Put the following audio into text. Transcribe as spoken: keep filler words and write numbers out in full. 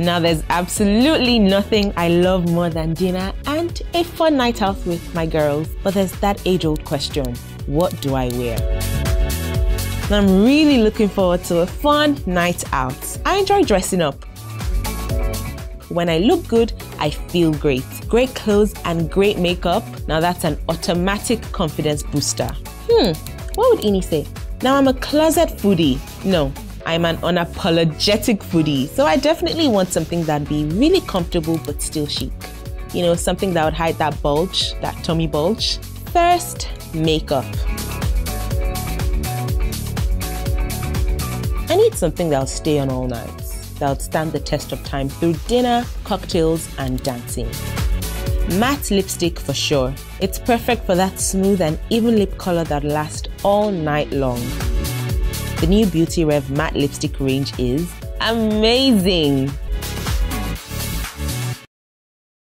Now there's absolutely nothing I love more than dinner and a fun night out with my girls, but there's that age-old question, what do I wear? And I'm really looking forward to a fun night out. I enjoy dressing up. When I look good, I feel great. Great clothes and great makeup, now that's an automatic confidence booster. Hmm, what would Ini say? Now I'm a closet foodie. No. I'm an unapologetic foodie, so I definitely want something that'd be really comfortable but still chic. You know, something that would hide that bulge, that tummy bulge. First, makeup. I need something that'll stay on all night, that'll stand the test of time through dinner, cocktails, and dancing. Matte lipstick for sure. It's perfect for that smooth and even lip color that'll last all night long. The new BeautyRevNg matte lipstick range is amazing.